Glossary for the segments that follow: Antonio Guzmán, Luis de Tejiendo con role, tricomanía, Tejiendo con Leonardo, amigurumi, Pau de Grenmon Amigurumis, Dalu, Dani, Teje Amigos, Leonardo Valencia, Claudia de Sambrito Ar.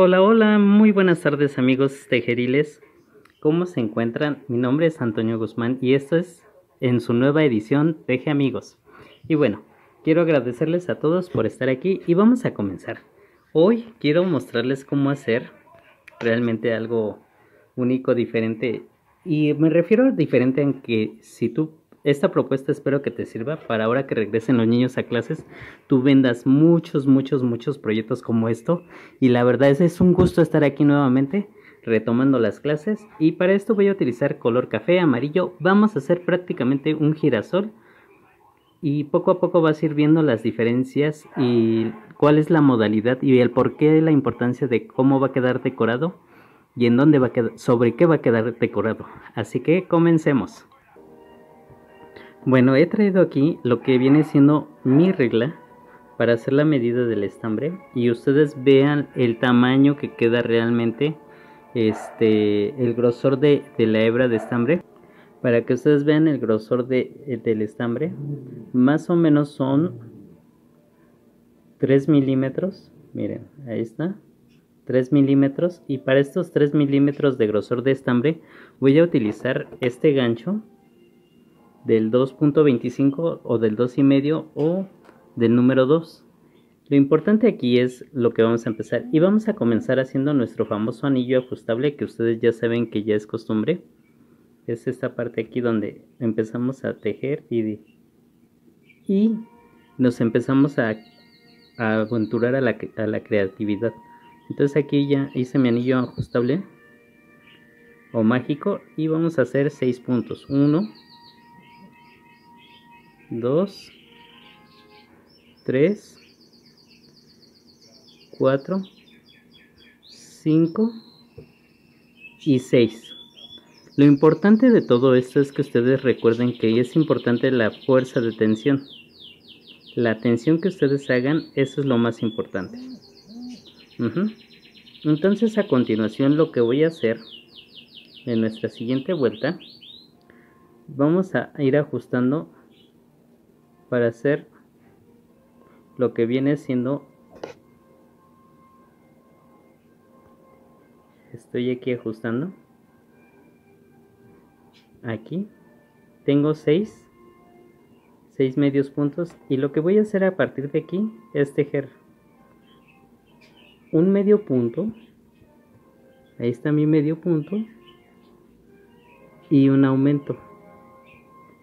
Hola, hola, muy buenas tardes amigos tejeriles. ¿Cómo se encuentran? Mi nombre es Antonio Guzmán y esto es en su nueva edición Teje Amigos. Y bueno, quiero agradecerles a todos por estar aquí y vamos a comenzar. Hoy quiero mostrarles cómo hacer realmente algo único, diferente. Y me refiero a diferente en que si tú, esta propuesta espero que te sirva para ahora que regresen los niños a clases, tú vendas muchos proyectos como esto. Y la verdad es un gusto estar aquí nuevamente retomando las clases. Y para esto voy a utilizar color café, amarillo. Vamos a hacer prácticamente un girasol. Y poco a poco vas a ir viendo las diferencias y cuál es la modalidad y el porqué, la importancia de cómo va a quedar decorado y en dónde va a quedar, sobre qué va a quedar decorado. Así que comencemos. Bueno, he traído aquí lo que viene siendo mi regla para hacer la medida del estambre y ustedes vean el tamaño que queda realmente, el grosor de la hebra de estambre. Para que ustedes vean el grosor del estambre, más o menos son 3 milímetros, miren, ahí está, 3 milímetros. Y para estos 3 milímetros de grosor de estambre voy a utilizar este gancho del 2.25 o del 2.5 o del número 2. Lo importante aquí es lo que vamos a empezar y vamos a comenzar haciendo nuestro famoso anillo ajustable que ustedes ya saben que ya es costumbre. Es esta parte aquí donde empezamos a tejer y nos empezamos a aventurar a la creatividad. Entonces aquí ya hice mi anillo ajustable o mágico y vamos a hacer 6 puntos. 1, 2, 3, 4, 5 y 6. Lo importante de todo esto es que ustedes recuerden que es importante la fuerza de tensión. La tensión que ustedes hagan, eso es lo más importante. Entonces a continuación lo que voy a hacer en nuestra siguiente vuelta, vamos a ir ajustando para hacer lo que viene siendo, estoy aquí ajustando. Aquí tengo 6 medios puntos y lo que voy a hacer a partir de aquí es tejer un medio punto, ahí está mi medio punto, y un aumento,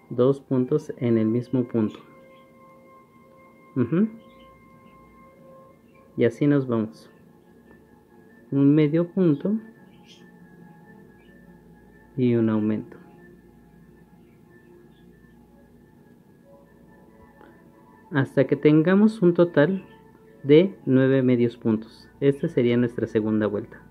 2 puntos en el mismo punto. Y así nos vamos, un medio punto y un aumento. Hasta que tengamos un total de 9 medios puntos. Esta sería nuestra segunda vuelta.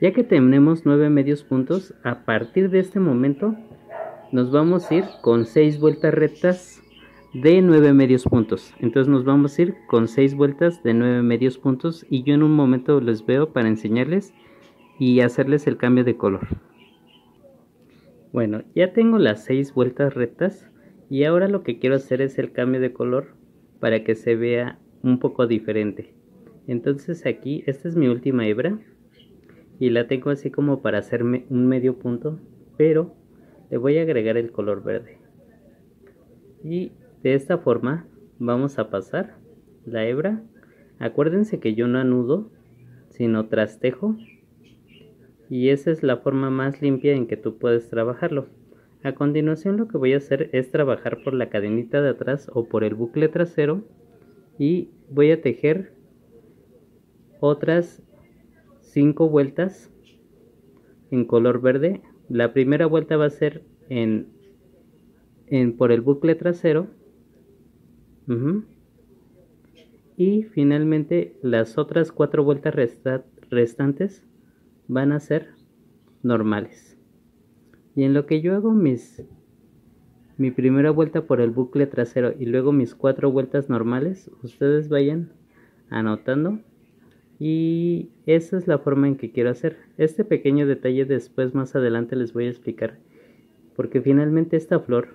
Ya que tenemos 9 medios puntos, a partir de este momento nos vamos a ir con 6 vueltas rectas de 9 medios puntos. Entonces nos vamos a ir con 6 vueltas de 9 medios puntos y yo en un momento les veo para enseñarles y hacerles el cambio de color. Bueno, ya tengo las 6 vueltas rectas y ahora lo que quiero hacer es el cambio de color para que se vea un poco diferente. Entonces aquí, esta es mi última hebra y la tengo así como para hacerme un medio punto, pero le voy a agregar el color verde. Y de esta forma vamos a pasar la hebra. Acuérdense que yo no anudo, sino trastejo. Y esa es la forma más limpia en que tú puedes trabajarlo. A continuación lo que voy a hacer es trabajar por la cadenita de atrás o por el bucle trasero. Y voy a tejer otras 5 vueltas en color verde. La primera vuelta va a ser por el bucle trasero. Y finalmente las otras 4 vueltas restantes van a ser normales. Y en lo que yo hago mi primera vuelta por el bucle trasero y luego mis 4 vueltas normales, ustedes vayan anotando. Y esa es la forma en que quiero hacer. Este pequeño detalle después más adelante les voy a explicar, porque finalmente esta flor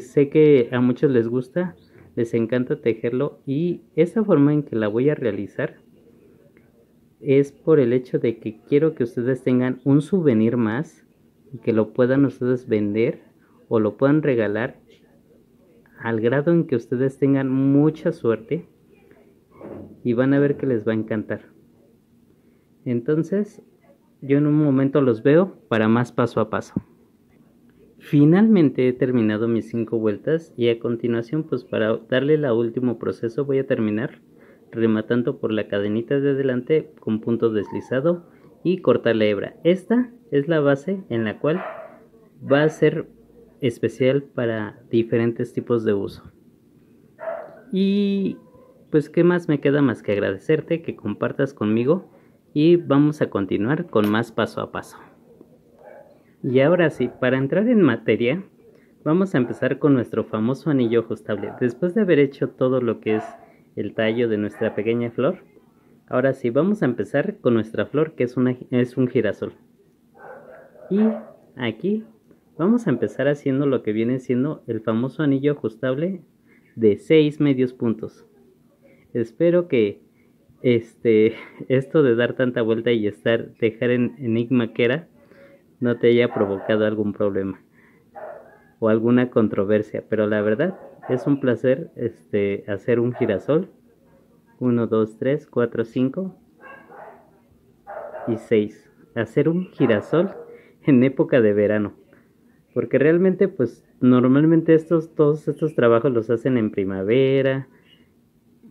sé que a muchos les gusta, les encanta tejerlo, y esa forma en que la voy a realizar es por el hecho de que quiero que ustedes tengan un souvenir más y que lo puedan ustedes vender o lo puedan regalar, al grado en que ustedes tengan mucha suerte y van a ver que les va a encantar. Entonces yo en un momento los veo para más paso a paso. Finalmente he terminado mis 5 vueltas, y a continuación, pues para darle el último proceso, voy a terminar rematando por la cadenita de adelante con punto deslizado y cortar la hebra. Esta es la base en la cual va a ser especial para diferentes tipos de uso. Y pues qué más me queda más que agradecerte que compartas conmigo, y vamos a continuar con más paso a paso. Y ahora sí, para entrar en materia, vamos a empezar con nuestro famoso anillo ajustable. Después de haber hecho todo lo que es el tallo de nuestra pequeña flor, ahora sí vamos a empezar con nuestra flor, que es un girasol. Y aquí vamos a empezar haciendo lo que viene siendo el famoso anillo ajustable de 6 medios puntos. Espero que esto de dar tanta vuelta y dejar en enigma que era no te haya provocado algún problema o alguna controversia, pero la verdad es un placer hacer un girasol. 1, 2, 3, 4, 5 y 6. Hacer un girasol en época de verano, porque realmente pues normalmente todos estos trabajos los hacen en primavera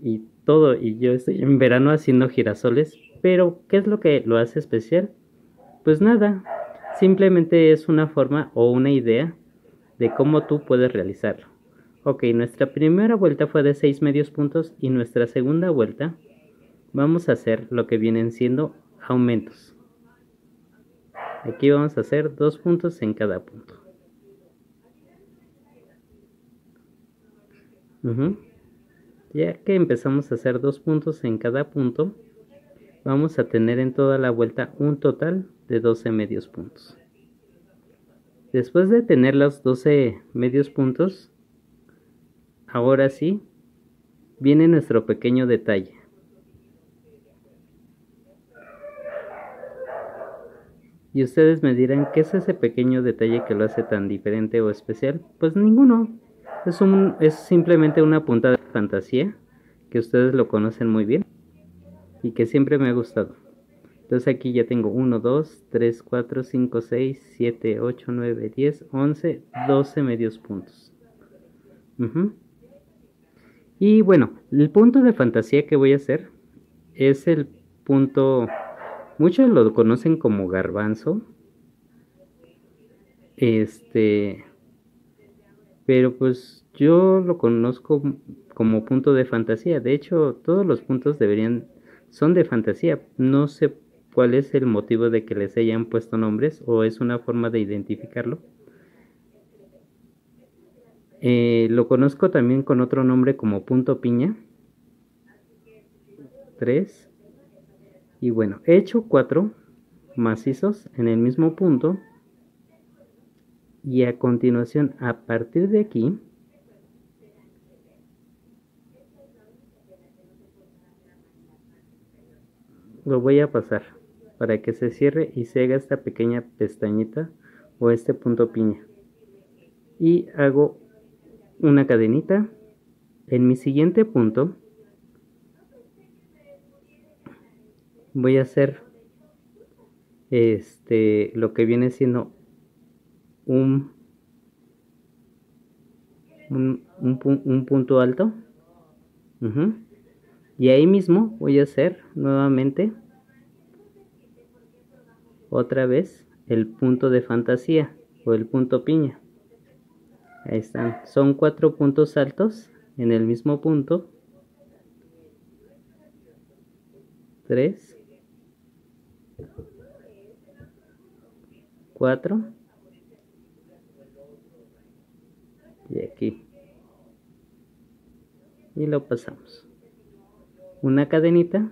y todo, y yo estoy en verano haciendo girasoles. Pero ¿qué es lo que lo hace especial? Pues nada, simplemente es una forma o una idea de cómo tú puedes realizarlo. Ok, nuestra primera vuelta fue de 6 medios puntos, y nuestra segunda vuelta vamos a hacer lo que vienen siendo aumentos. Aquí vamos a hacer 2 puntos en cada punto. Ya que empezamos a hacer 2 puntos en cada punto, vamos a tener en toda la vuelta un total de 12 medios puntos. Después de tener los 12 medios puntos, ahora sí viene nuestro pequeño detalle. Y ustedes me dirán, ¿qué es ese pequeño detalle que lo hace tan diferente o especial? Pues ninguno, es simplemente una puntada de fantasía, que ustedes lo conocen muy bien y que siempre me ha gustado. Entonces aquí ya tengo 1, 2, 3, 4, 5, 6, 7, 8, 9, 10, 11, 12 medios puntos. Y bueno, el punto de fantasía que voy a hacer es el punto, muchos lo conocen como garbanzo, pero pues yo lo conozco como punto de fantasía. De hecho, todos los puntos son de fantasía. No sé cuál es el motivo de que les hayan puesto nombres, o es una forma de identificarlo. Lo conozco también con otro nombre como punto piña. 3. Y bueno, he hecho 4 macizos en el mismo punto. Y a continuación, a partir de aquí, lo voy a pasar para que se cierre y se haga esta pequeña pestañita o este punto piña, y hago una cadenita. En mi siguiente punto voy a hacer lo que viene siendo un punto alto. Y ahí mismo voy a hacer nuevamente otra vez el punto de fantasía o el punto piña. Ahí están, son 4 puntos altos en el mismo punto. 3, 4 y aquí, y lo pasamos. Una cadenita,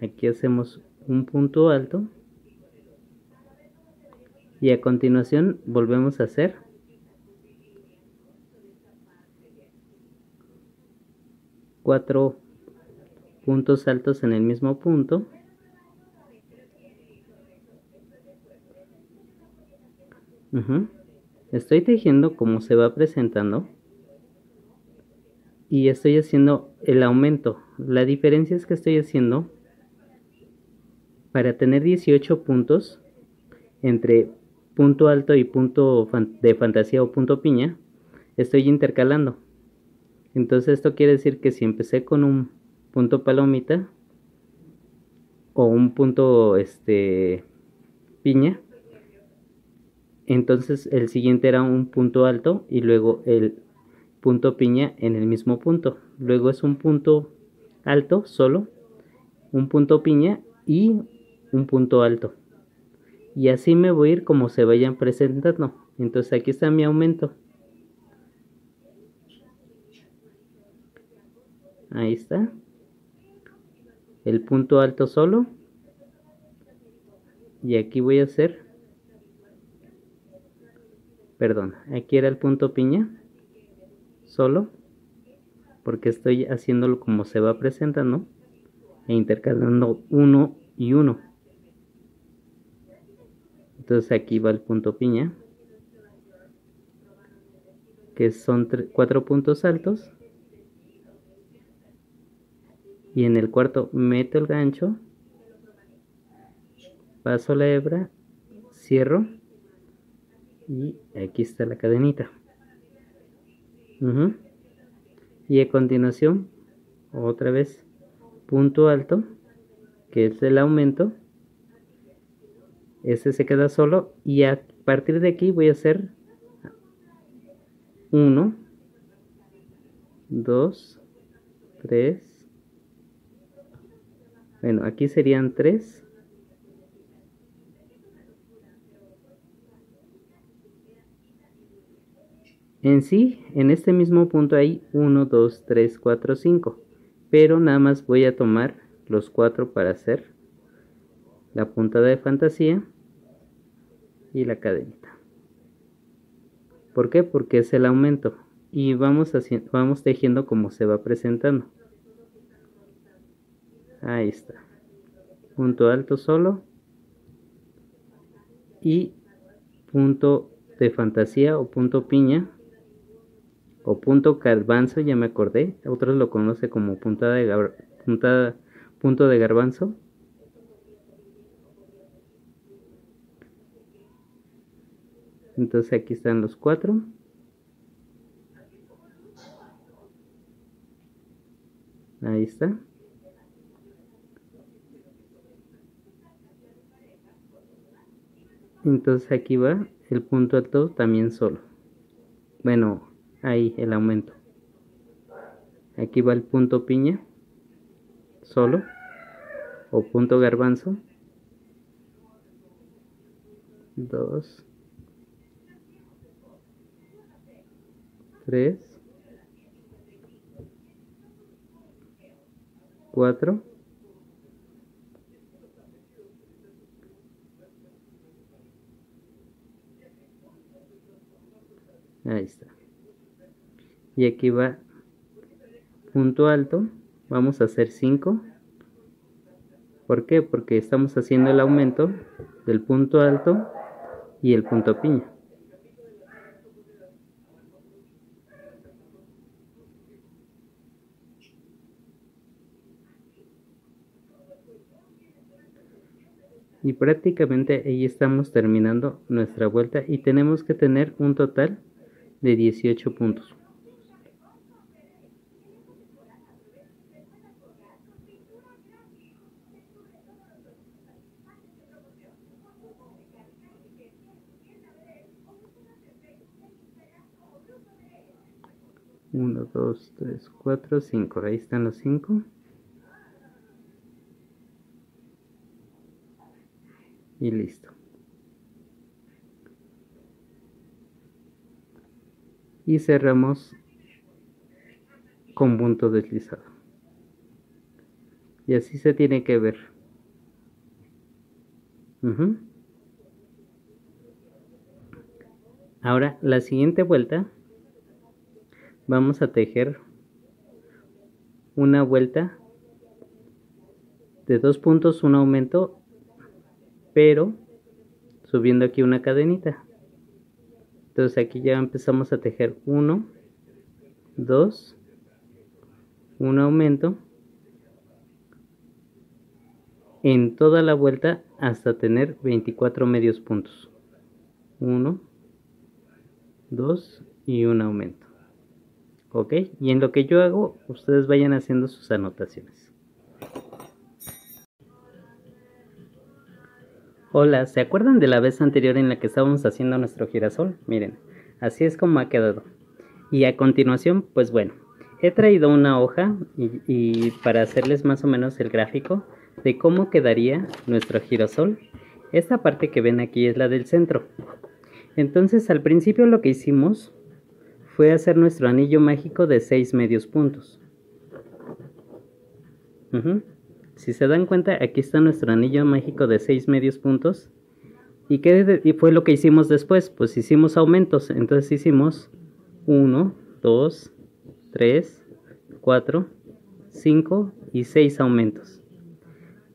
aquí hacemos un punto alto, y a continuación volvemos a hacer 4 puntos altos en el mismo punto, estoy tejiendo como se va presentando y estoy haciendo el aumento. La diferencia es que estoy haciendo para tener 18 puntos entre punto alto y punto de fantasía o punto piña, estoy intercalando. Entonces esto quiere decir que si empecé con un punto palomita o un punto piña, entonces el siguiente era un punto alto y luego el punto piña en el mismo punto. Luego es un punto alto solo, un punto piña y un punto alto. Y así me voy a ir como se vayan presentando. Entonces aquí está mi aumento. Ahí está. El punto alto solo. Y aquí voy a hacer... Perdón, aquí era el punto piña. Solo. Porque estoy haciéndolo como se va presentando. E intercalando uno y uno. Entonces aquí va el punto piña, que son 4 puntos altos, y en el cuarto meto el gancho, paso la hebra, cierro, y aquí está la cadenita. Y a continuación, otra vez, punto alto, que es el aumento. Este se queda solo y a partir de aquí voy a hacer 1, 2, 3, bueno, aquí serían 3, en sí, en este mismo punto hay 1, 2, 3, 4, 5, pero nada más voy a tomar los 4 para hacer la puntada de fantasía y la cadenita. ¿Por qué? Porque es el aumento y vamos tejiendo como se va presentando. Ahí está, punto alto solo y punto de fantasía o punto piña o punto garbanzo, ya me acordé, otros lo conocen como punto de garbanzo. Entonces aquí están los 4. Ahí está. Entonces aquí va el punto alto también solo. Bueno, ahí el aumento. Aquí va el punto piña solo o punto garbanzo. 2. 3, 4, ahí está, y aquí va punto alto, vamos a hacer 5, ¿por qué? Porque estamos haciendo el aumento del punto alto y el punto piña. Y prácticamente ahí estamos terminando nuestra vuelta y tenemos que tener un total de 18 puntos. Uno, dos, tres, cuatro, 5. Ahí están los 5. Y listo. Y cerramos con punto deslizado. Y así se tiene que ver. Ahora, la siguiente vuelta, vamos a tejer una vuelta de dos puntos, un aumento, pero subiendo aquí una cadenita. Entonces aquí ya empezamos a tejer 1, 2, un aumento en toda la vuelta hasta tener 24 medios puntos. 1, 2 y un aumento. Ok, y en lo que yo hago, ustedes vayan haciendo sus anotaciones. Hola, ¿se acuerdan de la vez anterior en la que estábamos haciendo nuestro girasol? Miren, así es como ha quedado. Y a continuación, pues bueno, he traído una hoja y para hacerles más o menos el gráfico de cómo quedaría nuestro girasol. Esta parte que ven aquí es la del centro. Entonces al principio lo que hicimos fue hacer nuestro anillo mágico de 6 medios puntos. Si se dan cuenta, aquí está nuestro anillo mágico de 6 medios puntos. ¿Y qué fue lo que hicimos después? Pues hicimos aumentos. Entonces hicimos 1, 2, 3, 4, 5 y 6 aumentos.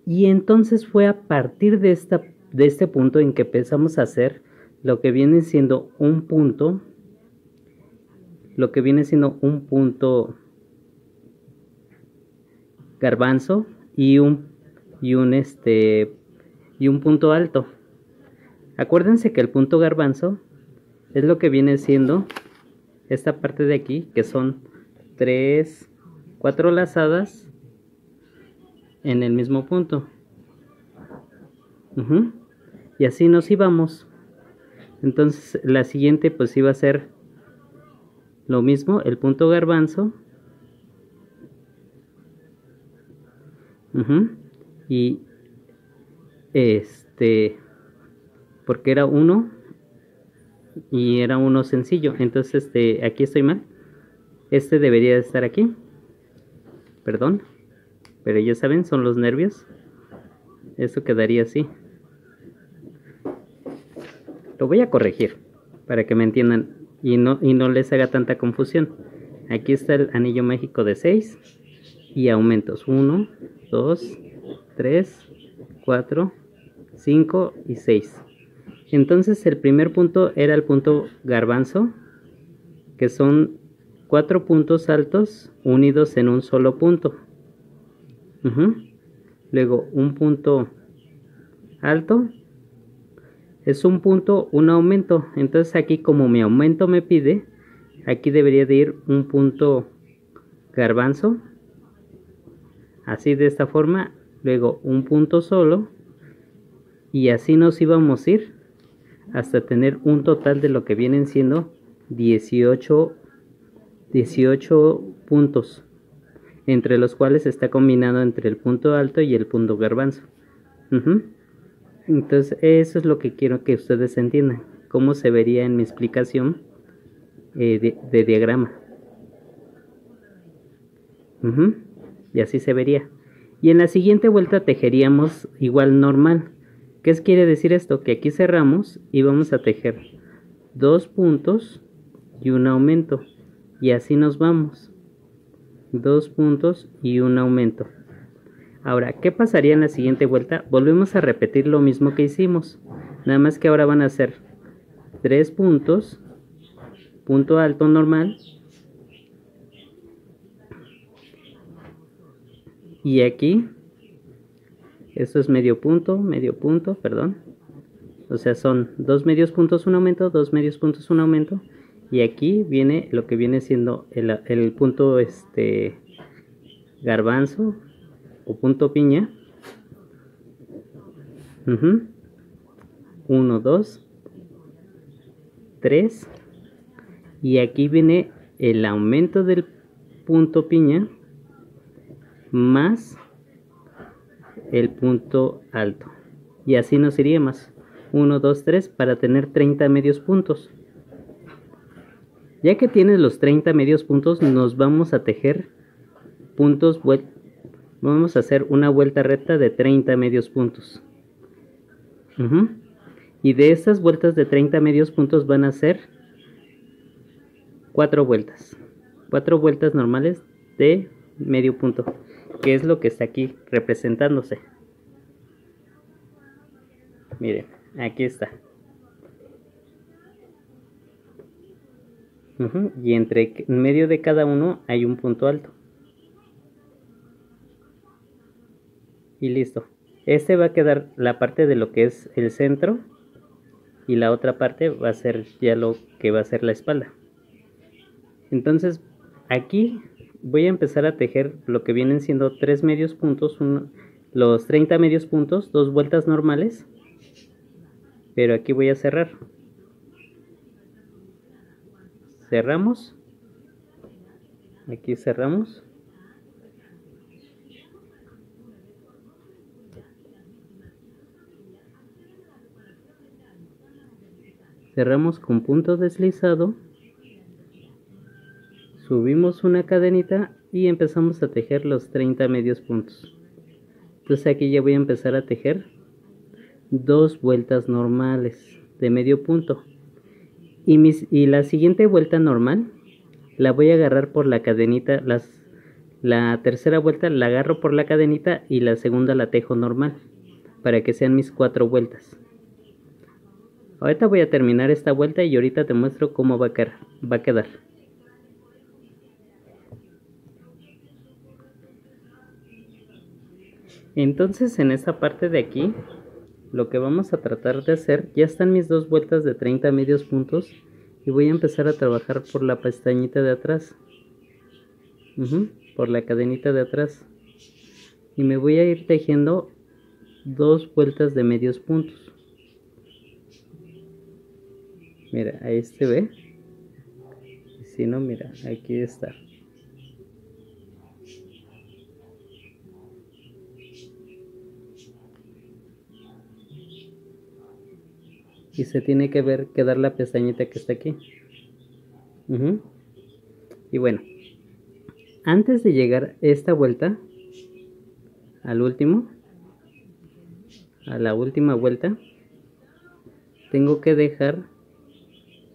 Y entonces fue a partir de este punto en que empezamos a hacer lo que viene siendo un punto. Lo que viene siendo un punto garbanzo y un punto alto. Acuérdense que el punto garbanzo es lo que viene siendo esta parte de aquí, que son 4 lazadas en el mismo punto. Y así nos íbamos. Entonces la siguiente pues iba a ser lo mismo, el punto garbanzo. Y porque era uno y era uno sencillo. Entonces aquí estoy mal. Este debería de estar aquí. Perdón. Pero ya saben, son los nervios. Esto quedaría así. Lo voy a corregir para que me entiendan y no les haga tanta confusión. Aquí está el anillo mágico de 6 y aumentos. 1, 2, 3, 4, 5 y 6. Entonces el primer punto era el punto garbanzo, que son 4 puntos altos unidos en un solo punto. Luego un punto alto es un punto, un aumento. Entonces aquí, como mi aumento me pide, aquí debería de ir un punto garbanzo, así de esta forma, luego un punto solo, y así nos íbamos a ir hasta tener un total de lo que vienen siendo 18 puntos, entre los cuales está combinado entre el punto alto y el punto garbanzo. Entonces eso es lo que quiero que ustedes entiendan, cómo se vería en mi explicación de diagrama. Y así se vería. Y en la siguiente vuelta tejeríamos igual normal. ¿Qué quiere decir esto? Que aquí cerramos y vamos a tejer 2 puntos y un aumento, y así nos vamos. 2 puntos y un aumento. Ahora, ¿qué pasaría en la siguiente vuelta? Volvemos a repetir lo mismo que hicimos, nada más que ahora van a ser 3 puntos, punto alto normal, y aquí esto es medio punto, perdón, o sea son 2 medios puntos, un aumento, 2 medios puntos, un aumento. Y aquí viene lo que viene siendo el punto garbanzo o punto piña. 1, 2, 3. Y aquí viene el aumento del punto piña más el punto alto. Y así nos iría más. 1, 2, 3 para tener 30 medios puntos. Ya que tienes los 30 medios puntos, nos vamos a tejer puntos, vamos a hacer una vuelta recta de 30 medios puntos. Y de estas vueltas de 30 medios puntos van a ser 4 vueltas normales de medio punto, que es lo que está aquí representándose. Miren, aquí está. Y entre medio de cada uno hay un punto alto. Y listo. Este va a quedar la parte de lo que es el centro, y la otra parte va a ser ya lo que va a ser la espalda. Entonces aquí voy a empezar a tejer lo que vienen siendo 3 medios puntos, los 30 medios puntos, 2 vueltas normales, pero aquí voy a cerrar. Cerramos, aquí cerramos. Cerramos con punto deslizado, subimos una cadenita y empezamos a tejer los 30 medios puntos. Entonces aquí ya voy a empezar a tejer 2 vueltas normales de medio punto. Y la siguiente vuelta normal la voy a agarrar por la cadenita, la tercera vuelta la agarro por la cadenita y la segunda la tejo normal, para que sean mis 4 vueltas. Ahorita voy a terminar esta vuelta y ahorita te muestro cómo va a quedar. Entonces en esta parte de aquí, lo que vamos a tratar de hacer, ya están mis 2 vueltas de 30 medios puntos, y voy a empezar a trabajar por la pestañita de atrás, por la cadenita de atrás, y me voy a ir tejiendo 2 vueltas de medios puntos. Mira, ahí se ve, si no, mira, aquí está. Y se tiene que ver, quedar la pestañita que está aquí. Y bueno, antes de llegar esta vuelta, a la última vuelta, tengo que dejar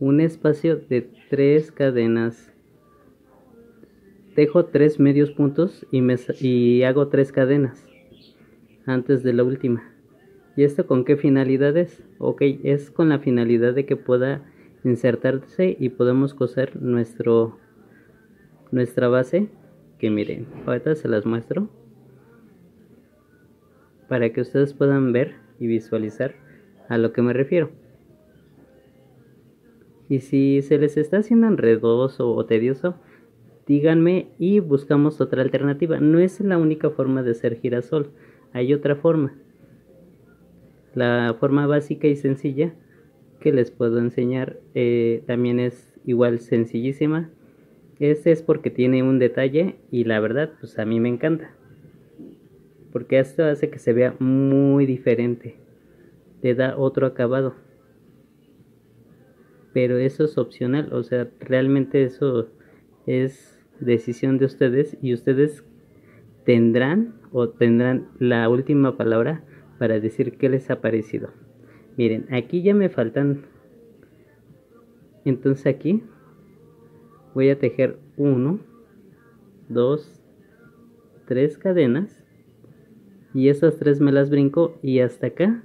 un espacio de 3 cadenas. Tejo 3 medios puntos y hago 3 cadenas antes de la última. ¿Y esto con qué finalidad es? Ok, es con la finalidad de que pueda insertarse y podemos coser nuestra base, que miren, ahorita se las muestro, para que ustedes puedan ver y visualizar a lo que me refiero. Y si se les está haciendo enredoso o tedioso, díganme y buscamos otra alternativa. No es la única forma de hacer girasol, hay otra forma. La forma básica y sencilla que les puedo enseñar también es igual sencillísima. Este es porque tiene un detalle y la verdad pues a mí me encanta, porque esto hace que se vea muy diferente, te da otro acabado. Pero eso es opcional, o sea, realmente eso es decisión de ustedes, y ustedes tendrán la última palabra para decir qué les ha parecido. Miren, aquí ya me faltan. Entonces aquí voy a tejer 1, 2, 3 cadenas. Y esas 3 me las brinco y hasta acá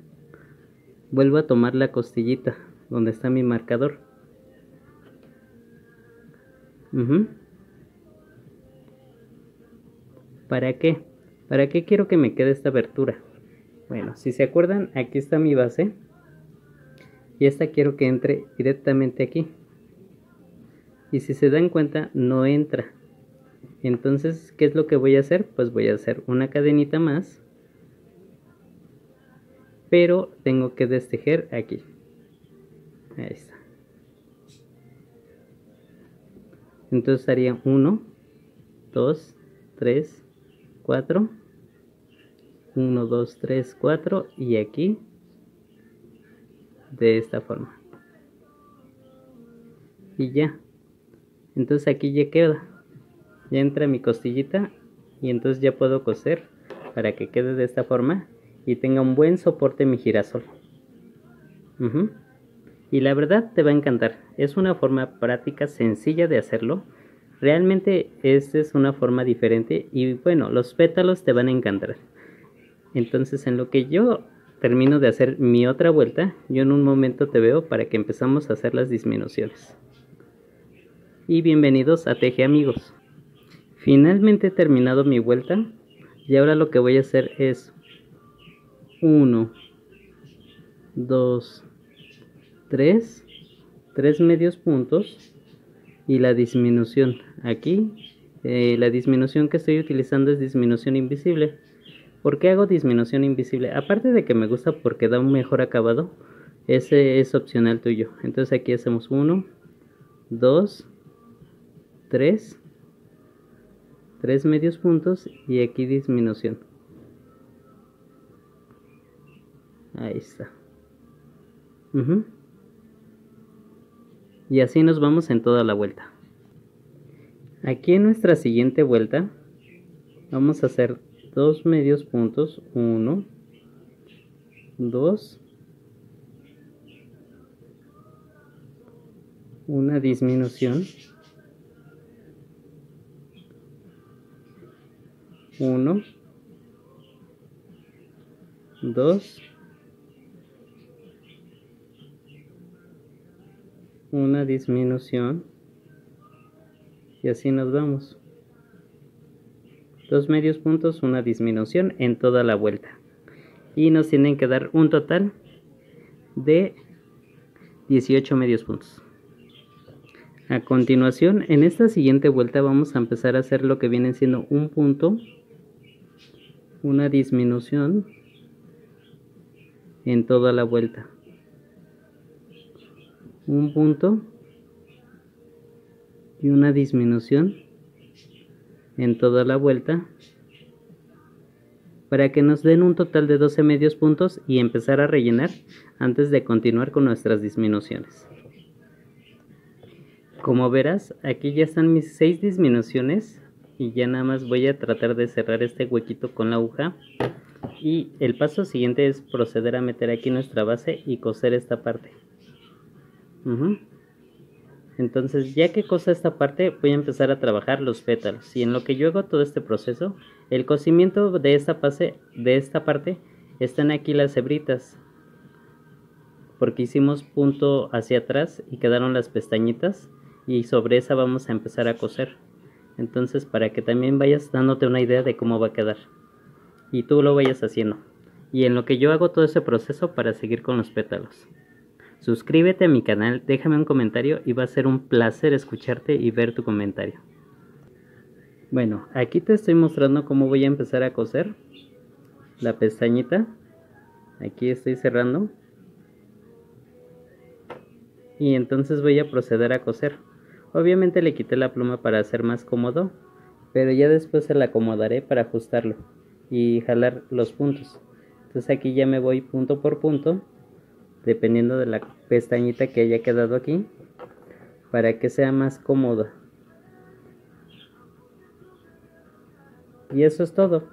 vuelvo a tomar la costillita donde está mi marcador. ¿Para qué? ¿Para qué quiero que me quede esta abertura? Bueno, si se acuerdan, aquí está mi base, y esta quiero que entre directamente aquí. Y si se dan cuenta, no entra. Entonces, ¿qué es lo que voy a hacer? Pues voy a hacer una cadenita más, pero tengo que destejer aquí. Ahí está. Entonces haría 1, 2, 3, 4... 1, 2, 3, 4 y aquí de esta forma y ya. Entonces aquí ya queda, ya entra mi costillita, y entonces ya puedo coser para que quede de esta forma y tenga un buen soporte mi girasol. Y la verdad te va a encantar, es una forma práctica, sencilla de hacerlo, Realmente esta es una forma diferente y bueno, los pétalos te van a encantar. Entonces, en lo que yo termino de hacer mi otra vuelta, yo en un momento te veo para que empezamos a hacer las disminuciones. Y bienvenidos a Teje Amigos. Finalmente he terminado mi vuelta y ahora lo que voy a hacer es 1, 2, 3, 3 medios puntos y la disminución. Aquí la disminución que estoy utilizando es disminución invisible. ¿Por qué hago disminución invisible? Aparte de que me gusta porque da un mejor acabado, ese es opcional tuyo. Entonces aquí hacemos 1, 2, 3, 3 medios puntos y aquí disminución. Ahí está. Y así nos vamos en toda la vuelta. Aquí en nuestra siguiente vuelta vamos a hacer 2 medios puntos, 1, 2, una disminución, 1, 2, una disminución y así nos vamos. 2 medios puntos, una disminución en toda la vuelta. Y nos tienen que dar un total de 18 medios puntos. A continuación, en esta siguiente vuelta vamos a empezar a hacer lo que vienen siendo un punto, una disminución en toda la vuelta. Un punto y una disminución en toda la vuelta para que nos den un total de 12 medios puntos y empezar a rellenar antes de continuar con nuestras disminuciones. Como verás, aquí ya están mis 6 disminuciones y ya nada más voy a tratar de cerrar este huequito con la aguja, y el paso siguiente es proceder a meter aquí nuestra base y coser esta parte. Entonces, ya que cosa esta parte, voy a empezar a trabajar los pétalos. Y en lo que yo hago todo este proceso, el cosimiento de esta parte, están aquí las hebritas. Porque hicimos punto hacia atrás y quedaron las pestañitas. Y sobre esa vamos a empezar a coser. Entonces, para que también vayas dándote una idea de cómo va a quedar. Y tú lo vayas haciendo. Y en lo que yo hago todo ese proceso para seguir con los pétalos. Suscríbete a mi canal, déjame un comentario y va a ser un placer escucharte y ver tu comentario. Bueno, aquí te estoy mostrando cómo voy a empezar a coser la pestañita. Aquí estoy cerrando. Y entonces voy a proceder a coser. Obviamente le quité la pluma para hacer más cómodo, pero ya después se la acomodaré para ajustarlo y jalar los puntos. Entonces aquí ya me voy punto por punto, dependiendo de la pestañita que haya quedado aquí, para que sea más cómoda. Y eso es todo.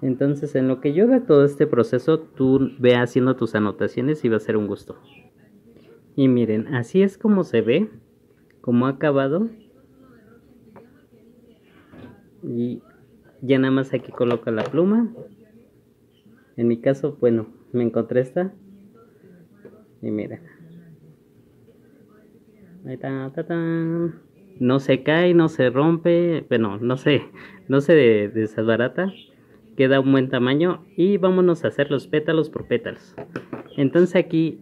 Entonces, en lo que yo haga todo este proceso, tú ve haciendo tus anotaciones y va a ser un gusto. Y miren, así es como se ve, como ha acabado. Y ya nada más aquí coloca la pluma. En mi caso, bueno, me encontré esta. Y miren, no se cae, no se rompe, bueno, no se desbarata, queda un buen tamaño. Y vámonos a hacer los pétalos por pétalos. Entonces aquí,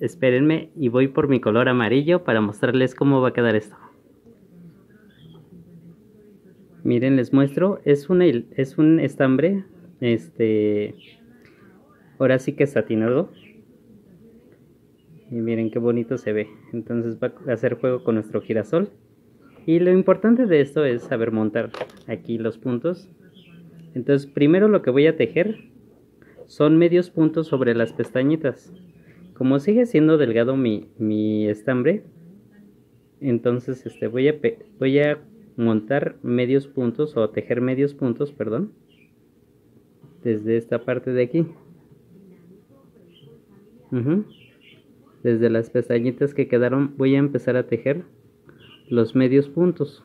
espérenme y voy por mi color amarillo para mostrarles cómo va a quedar esto. Miren, les muestro, es un estambre, ahora sí que satinado. Y miren qué bonito se ve. Entonces va a hacer juego con nuestro girasol. Y lo importante de esto es saber montar aquí los puntos. Entonces primero lo que voy a tejer son medios puntos sobre las pestañitas. Como sigue siendo delgado mi estambre, entonces voy a montar medios puntos o tejer medios puntos, perdón, desde esta parte de aquí. Desde las pestañitas que quedaron voy a empezar a tejer los medios puntos.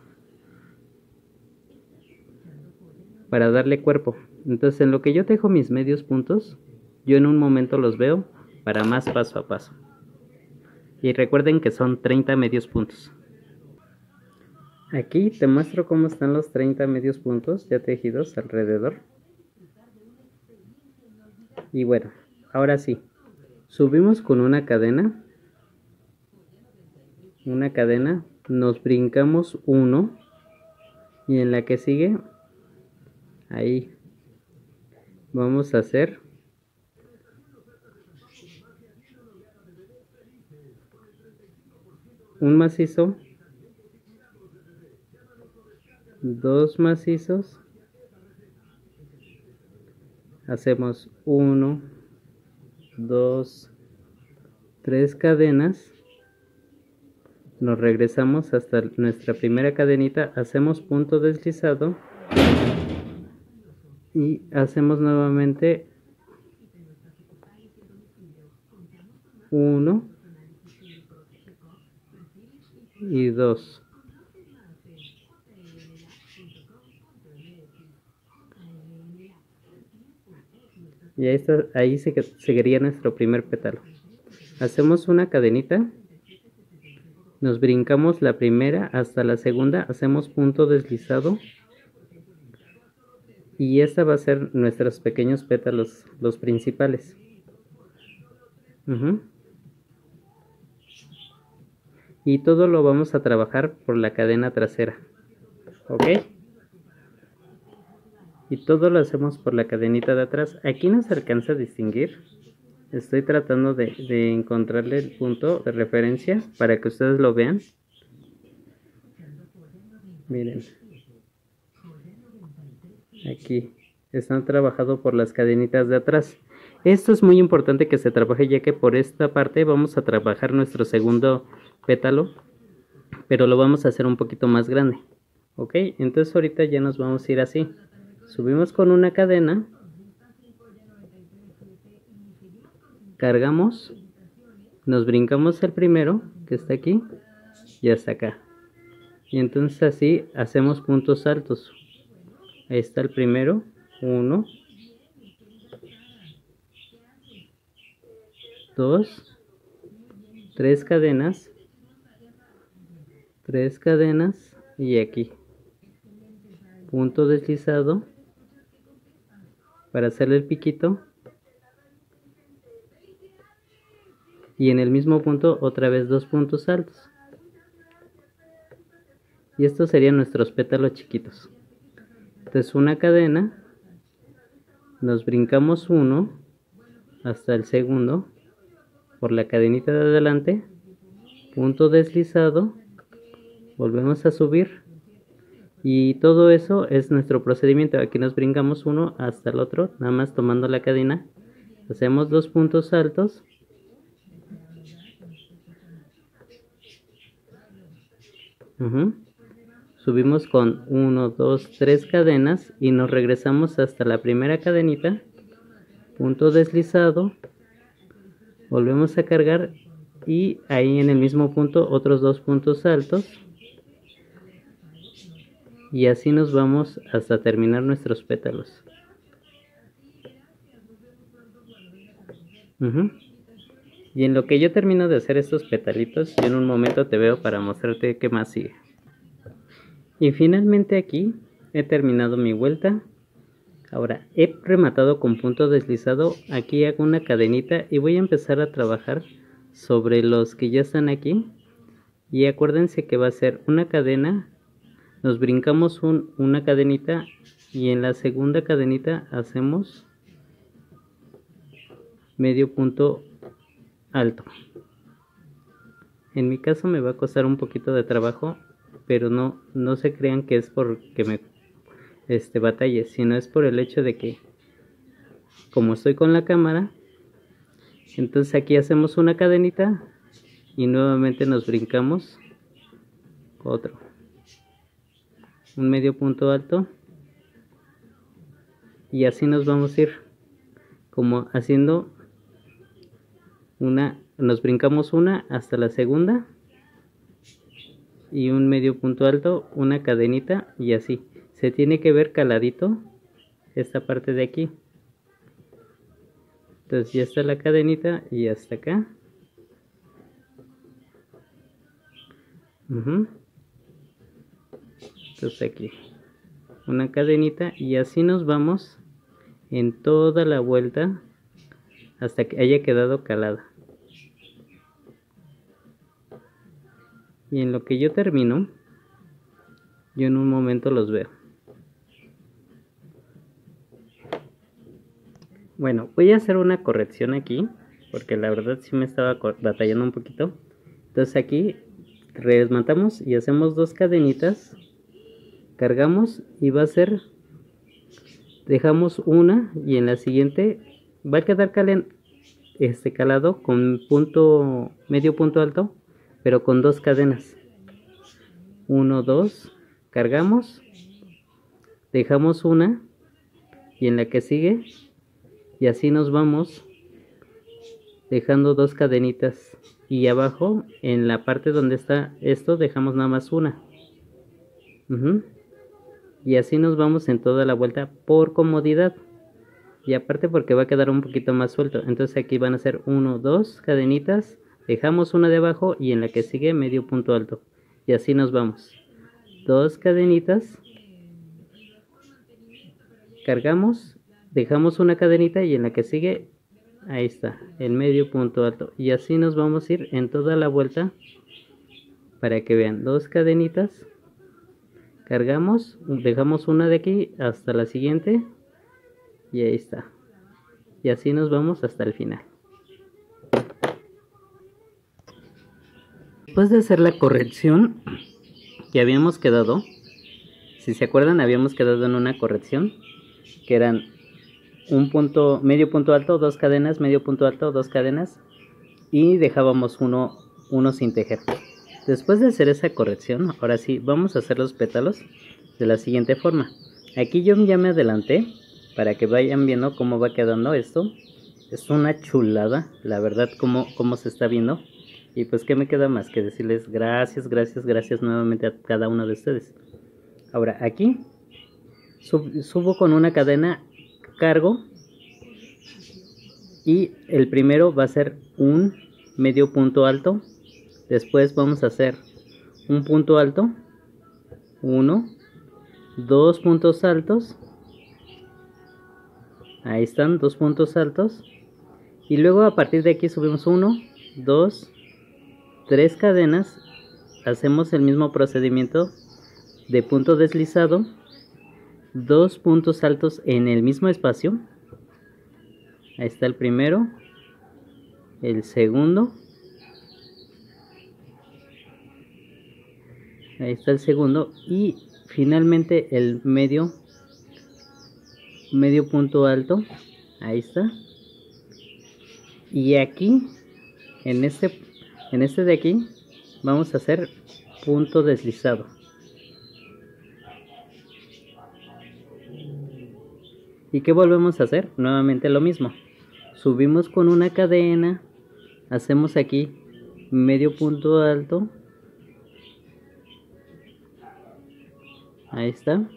para darle cuerpo. Entonces, en lo que yo tejo mis medios puntos, yo en un momento los veo para más paso a paso. Y recuerden que son 30 medios puntos. Aquí te muestro cómo están los 30 medios puntos ya tejidos alrededor. Y bueno, ahora sí, subimos con una cadena. Nos brincamos uno. Y en la que sigue, ahí, vamos a hacer 1 macizo. 2 macizos, hacemos 1, 2, 3 cadenas, nos regresamos hasta nuestra primera cadenita, hacemos punto deslizado y hacemos nuevamente 1 y 2. Y ahí, ahí seguiría nuestro primer pétalo. Hacemos una cadenita, nos brincamos la primera hasta la segunda, hacemos punto deslizado. Y esta va a ser nuestros pequeños pétalos, los principales. Y todo lo vamos a trabajar por la cadena trasera. ¿Ok? Y todo lo hacemos por la cadenita de atrás. Aquí no se alcanza a distinguir. Estoy tratando de encontrarle el punto de referencia para que ustedes lo vean. Miren. Aquí. Están trabajando por las cadenitas de atrás. Esto es muy importante que se trabaje, ya que por esta parte vamos a trabajar nuestro segundo pétalo. Pero lo vamos a hacer un poquito más grande. ¿Ok? Entonces ahorita ya nos vamos a ir así. Subimos con una cadena, cargamos, nos brincamos el primero que está aquí y hasta acá. Y entonces así hacemos puntos altos. Ahí está el primero, 1, 2, 3 cadenas, 3 cadenas y aquí. Punto deslizado. Para hacerle el piquito y en el mismo punto otra vez 2 puntos altos. Y estos serían nuestros pétalos chiquitos. Entonces una cadena, nos brincamos uno hasta el segundo por la cadenita de adelante, punto deslizado, volvemos a subir y todo eso es nuestro procedimiento. Aquí nos brincamos uno hasta el otro, nada más tomando la cadena, hacemos 2 puntos altos subimos con 1, 2, 3 cadenas y nos regresamos hasta la primera cadenita, punto deslizado, volvemos a cargar y ahí en el mismo punto otros 2 puntos altos. Y así nos vamos hasta terminar nuestros pétalos. Y en lo que yo termino de hacer estos petalitos, yo en un momento te veo para mostrarte qué más sigue. Y finalmente aquí he terminado mi vuelta. Ahora he rematado con punto deslizado. Aquí hago una cadenita y voy a empezar a trabajar sobre los que ya están aquí. Y acuérdense que va a ser una cadena. Nos brincamos una cadenita y en la segunda cadenita hacemos medio punto alto. En mi caso me va a costar un poquito de trabajo, pero no se crean que es porque me batalle, sino es por el hecho de que como estoy con la cámara, entonces aquí hacemos una cadenita y nuevamente nos brincamos otro. Un medio punto alto y así nos vamos a ir como haciendo una, nos brincamos una hasta la segunda y un medio punto alto, una cadenita y así. Se tiene que ver caladito esta parte de aquí. Entonces ya está la cadenita y hasta acá. Entonces aquí una cadenita y así nos vamos en toda la vuelta hasta que haya quedado calada. Y en lo que yo termino, yo en un momento los veo. Bueno, voy a hacer una corrección aquí, porque la verdad sí me estaba batallando un poquito. Entonces aquí rematamos y hacemos dos cadenitas, cargamos y va a ser, dejamos una y en la siguiente va a quedar calado con punto, medio punto alto, pero con dos cadenas. 1, 2, cargamos, dejamos una y en la que sigue. Y así nos vamos dejando dos cadenitas. Y abajo, en la parte donde está esto, dejamos nada más una. Y así nos vamos en toda la vuelta por comodidad. Y aparte porque va a quedar un poquito más suelto. Entonces aquí van a ser 1, 2 cadenitas. Dejamos una de abajo y en la que sigue medio punto alto. Y así nos vamos. Dos cadenitas. Cargamos. Dejamos una cadenita y en la que sigue, ahí está, el medio punto alto. Y así nos vamos a ir en toda la vuelta para que vean. Dos cadenitas, cargamos, dejamos una de aquí hasta la siguiente y ahí está. Y así nos vamos hasta el final. Después de hacer la corrección que habíamos quedado, si se acuerdan, habíamos quedado en una corrección que eran un punto, medio punto alto, dos cadenas, medio punto alto, dos cadenas, y dejábamos uno sin tejer. Después de hacer esa corrección, ahora sí vamos a hacer los pétalos de la siguiente forma. Aquí yo ya me adelanté para que vayan viendo cómo va quedando esto. Es una chulada, la verdad, cómo se está viendo. Y pues qué me queda más que decirles gracias, gracias, gracias nuevamente a cada uno de ustedes. Ahora aquí subo con una cadena, cargo y el primero va a ser un medio punto alto, después vamos a hacer un punto alto, 1, 2 puntos altos, ahí están, 2 puntos altos, y luego a partir de aquí subimos 1, 2, 3 cadenas, hacemos el mismo procedimiento de punto deslizado, 2 puntos altos en el mismo espacio. Ahí está el primero, el segundo, ahí está el segundo y finalmente el medio punto alto, ahí está. Y aquí en este de aquí vamos a hacer punto deslizado. ¿Y qué volvemos a hacer? Nuevamente lo mismo. Subimos con una cadena, hacemos aquí medio punto alto. Ahí está.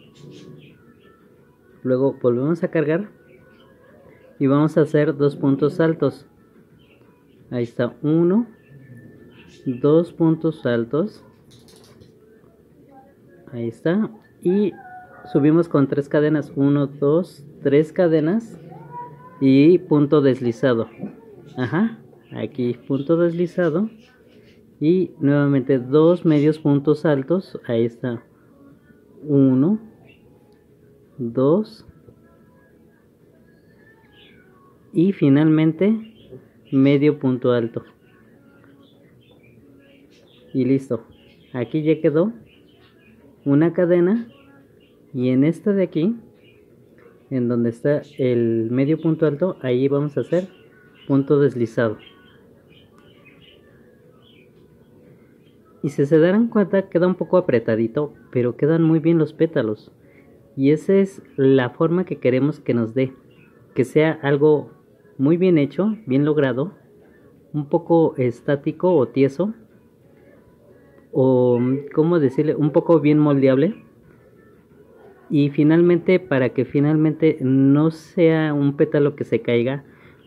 Luego volvemos a cargar y vamos a hacer 2 puntos altos. Ahí está, 1, 2 puntos altos. Ahí está. Y subimos con 3 cadenas, 1, 2, 3 cadenas y punto deslizado. Aquí punto deslizado y nuevamente 2 medios puntos altos. Ahí está, 1, 2 y finalmente medio punto alto. Y listo, aquí ya quedó una cadena. Y en esta de aquí, en donde está el medio punto alto, ahí vamos a hacer punto deslizado. Y si se darán cuenta, queda un poco apretadito, pero quedan muy bien los pétalos. Y esa es la forma que queremos que nos dé. Que sea algo muy bien hecho, bien logrado, un poco estático o tieso, o, ¿cómo decirle?, un poco bien moldeable. Y finalmente, para que finalmente no sea un pétalo que se caiga,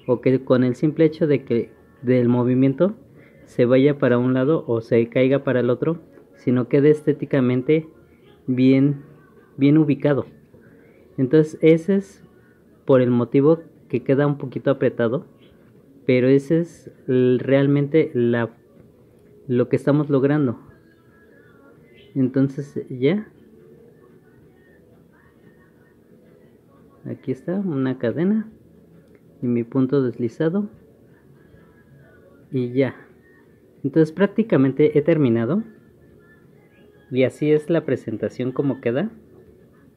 o que con el simple hecho de que del movimiento se vaya para un lado o se caiga para el otro, sino quede estéticamente bien ubicado. Entonces ese es por el motivo que queda un poquito apretado, pero ese es realmente lo que estamos logrando. Entonces ya aquí está una cadena y mi punto deslizado y ya. Entonces prácticamente he terminado, y así es la presentación como queda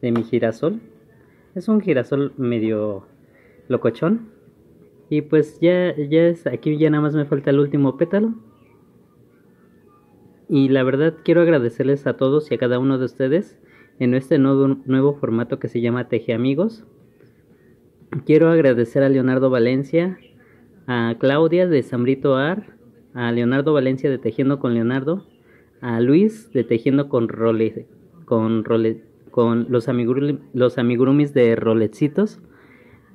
de mi girasol. Es un girasol medio locochón. Y pues ya es, aquí ya nada más me falta el último pétalo. Y la verdad quiero agradecerles a todos y a cada uno de ustedes en este nuevo formato que se llama Teje Amigos. Quiero agradecer a Leonardo Valencia, a Claudia de Sambrito Ar, a Leonardo Valencia de Tejiendo con Leonardo, a Luis de Tejiendo con Role, con los amigurumis de Rolecitos,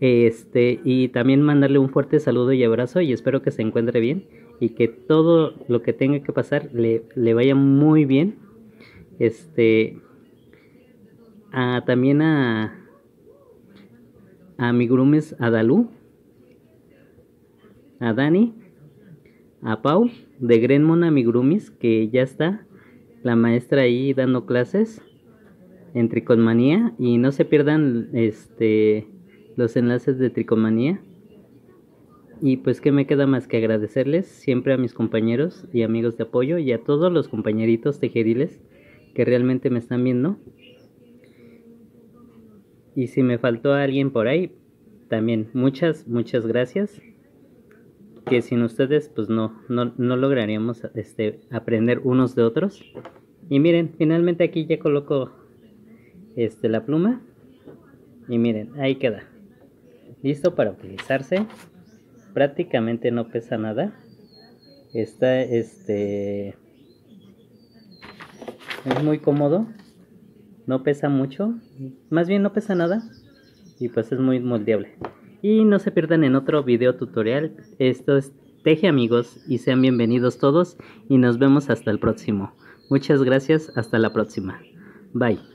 y también mandarle un fuerte saludo y abrazo, y espero que se encuentre bien y que todo lo que tenga que pasar le vaya muy bien. También a amigurumis, a Dalu, a Dani, a Pau de Grenmon Amigurumis, que ya está la maestra ahí dando clases en tricomanía, y no se pierdan los enlaces de tricomanía. Y pues que me queda más que agradecerles siempre a mis compañeros y amigos de apoyo, y a todos los compañeritos tejeriles que realmente me están viendo. Y si me faltó alguien por ahí, también muchas gracias, que sin ustedes pues no lograríamos aprender unos de otros. Y miren, finalmente aquí ya coloco la pluma, y miren, ahí queda listo para utilizarse. Prácticamente no pesa nada, está es muy cómodo, no pesa mucho, más bien no pesa nada, y pues es muy moldeable. Y no se pierdan en otro video tutorial. Esto es Teje Amigos, y sean bienvenidos todos, y nos vemos hasta el próximo. Muchas gracias, hasta la próxima, bye.